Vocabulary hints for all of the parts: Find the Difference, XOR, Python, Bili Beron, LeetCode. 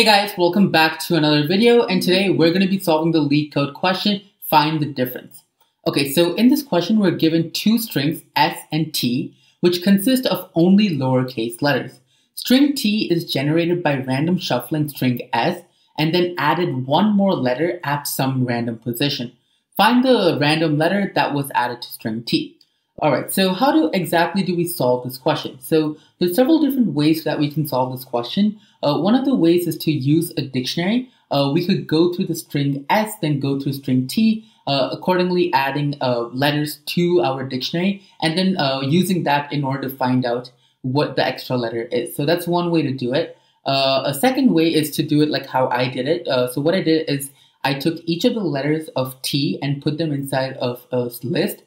Hey guys, welcome back to another video, and today we're going to be solving the LeetCode question, find the difference. Okay, so in this question we're given two strings, S and T, which consist of only lowercase letters. String T is generated by random shuffling string S and then added one more letter at some random position. Find the random letter that was added to string T. Alright, so how exactly do we solve this question? So there's several different ways that we can solve this question. One of the ways is to use a dictionary. We could go through the string S, then go through string T, accordingly adding letters to our dictionary, and then using that in order to find out what the extra letter is. So that's one way to do it. A second way is to do it like how I did it. So what I did is I took each of the letters of T and put them inside of a list.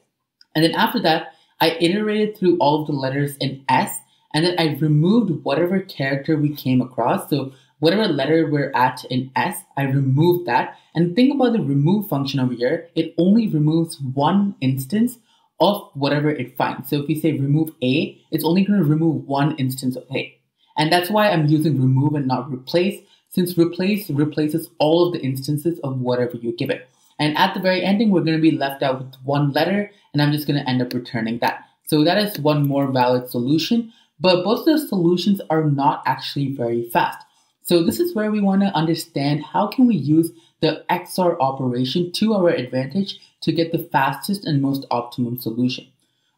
And then after that, I iterated through all of the letters in S, and then I removed whatever character we came across. So whatever letter we're at in S, I removed that. And think about the remove function over here. It only removes one instance of whatever it finds. So if we say remove A, it's only going to remove one instance of A. And that's why I'm using remove and not replace, since replace replaces all of the instances of whatever you give it. And at the very ending, we're going to be left out with one letter, and I'm just going to end up returning that. So that is one more valid solution, but both of those solutions are not actually very fast. So this is where we want to understand how can we use the XOR operation to our advantage to get the fastest and most optimum solution.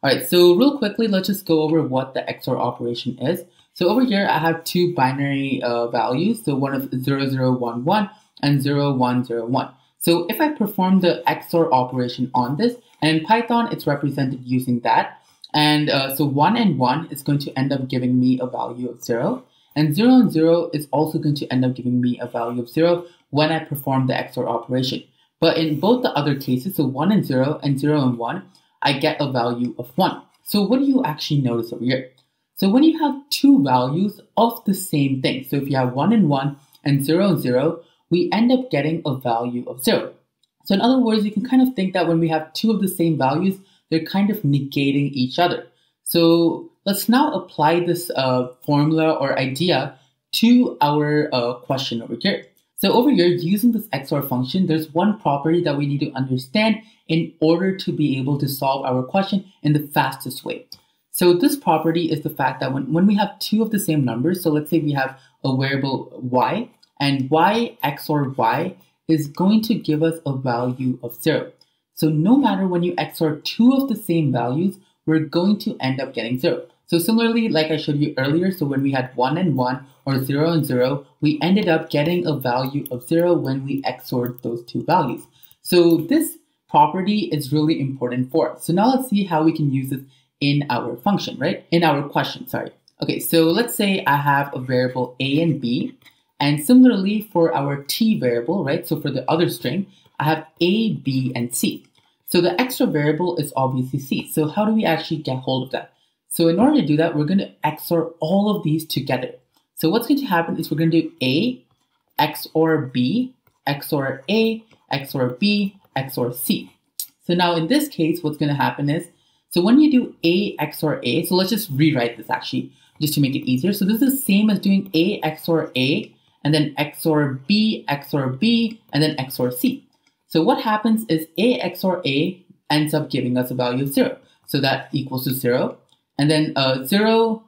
All right, so real quickly, let's just go over what the XOR operation is. So over here, I have two binary values, so one of 0011 and 0101. So if I perform the XOR operation on this, and in Python, it's represented using that. And so 1 and 1 is going to end up giving me a value of 0. And 0 and 0 is also going to end up giving me a value of 0 when I perform the XOR operation. But in both the other cases, so 1 and 0 and 0 and 1, I get a value of 1. So what do you actually notice over here? So when you have two values of the same thing, so if you have 1 and 1 and 0 and 0, we end up getting a value of 0. So in other words, you can kind of think that when we have two of the same values, they're kind of negating each other. So let's now apply this formula or idea to our question over here. So over here, using this XOR function, there's one property that we need to understand in order to be able to solve our question in the fastest way. So this property is the fact that when we have two of the same numbers, so let's say we have a variable y, and y XOR y is going to give us a value of 0. So no matter when you XOR two of the same values, we're going to end up getting 0. So similarly, like I showed you earlier, so when we had 1 and 1 or 0 and 0, we ended up getting a value of 0 when we XORed those two values. So this property is really important for us. So now let's see how we can use this in our function, right? In our question, sorry. Okay, so let's say I have a variable a and b. And similarly for our t variable, right? So for the other string, I have a, b, and c. So the extra variable is obviously c. So how do we actually get hold of that? So in order to do that, we're going to XOR all of these together. So what's going to happen is we're going to do a, XOR b, XOR a, XOR b, XOR c. So now in this case, what's going to happen is, so when you do a, XOR a, so let's just rewrite this actually, just to make it easier. So this is the same as doing a, XOR a, and then XOR B, and then XOR C. So what happens is A XOR A ends up giving us a value of 0. So that equals to 0. And then 0,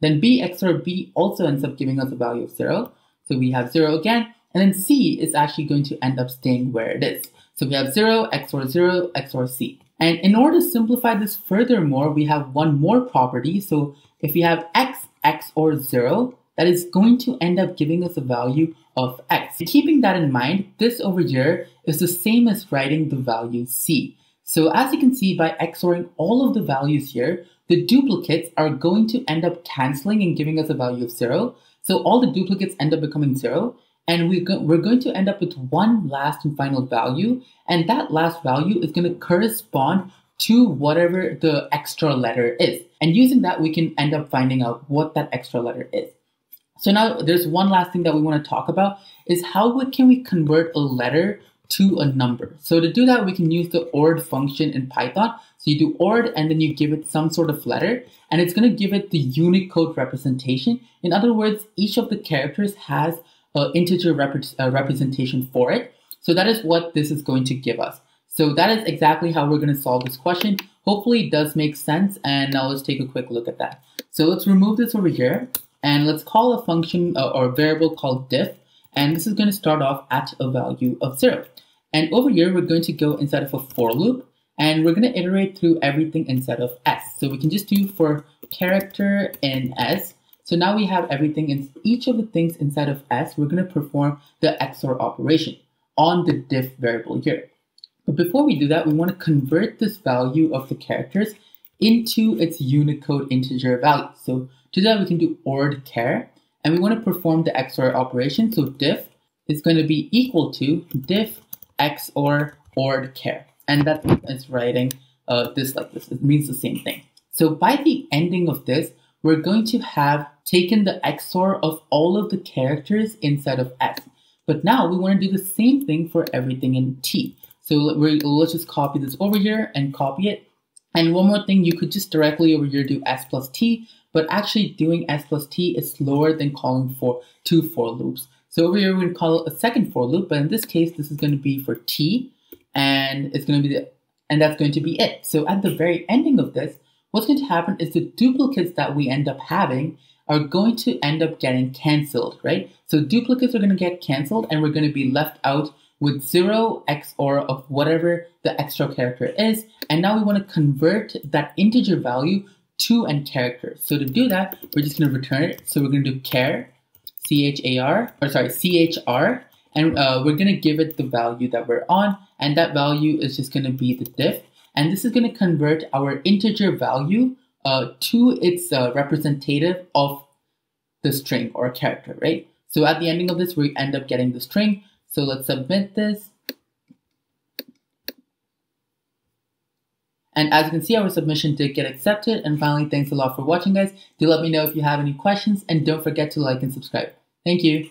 then B XOR B also ends up giving us a value of 0. So we have 0 again. And then C is actually going to end up staying where it is. So we have 0, XOR C. And in order to simplify this furthermore, we have one more property. So if we have X XOR 0, that is going to end up giving us a value of x. Keeping that in mind, this over here is the same as writing the value c. So as you can see, by XORing all of the values here, the duplicates are going to end up canceling and giving us a value of 0. So all the duplicates end up becoming 0. And we're going to end up with one last and final value. And that last value is going to correspond to whatever the extra letter is. And using that, we can end up finding out what that extra letter is. So now there's one last thing that we want to talk about is how can we convert a letter to a number. So to do that, we can use the ORD function in Python. So you do ORD and then you give it some sort of letter and it's going to give it the Unicode representation. In other words, each of the characters has integer representation for it. So that is what this is going to give us. So that is exactly how we're going to solve this question. Hopefully it does make sense, and now let's take a quick look at that. So let's remove this over here, and let's call a function or a variable called diff, and this is going to start off at a value of 0. And over here, we're going to go inside of a for loop, and we're going to iterate through everything inside of S. So we can just do for character in S. So now we have everything in each of the things inside of S. We're going to perform the XOR operation on the diff variable here. But before we do that, we want to convert this value of the characters into its Unicode integer value. So to that, we can do ord char, and we want to perform the XOR operation. So diff is going to be equal to diff XOR ord char. And that is writing this like this. It means the same thing. So by the ending of this, we're going to have taken the XOR of all of the characters inside of S. But now we want to do the same thing for everything in T. So let's just copy this over here and copy it. And one more thing, you could just directly over here do S plus T, but actually doing S plus T is slower than calling for two for loops. So over here, we're going to call a second for loop, but in this case, this is going to be for T, and it's going to be and that's going to be it. So at the very ending of this, what's going to happen is the duplicates that we end up having are going to end up getting canceled, right? So duplicates are going to get canceled, and we're going to be left out with 0 XOR of whatever the extra character is. And now we want to convert that integer value to an character. So to do that, we're just going to return it. So we're going to do char, CHR, and we're going to give it the value that we're on. And that value is just going to be the diff. And this is going to convert our integer value to its representative of the string or character, right? So at the ending of this, we end up getting the string. So let's submit this. And as you can see, our submission did get accepted. And finally, thanks a lot for watching, guys. Do let me know if you have any questions, and don't forget to like and subscribe. Thank you.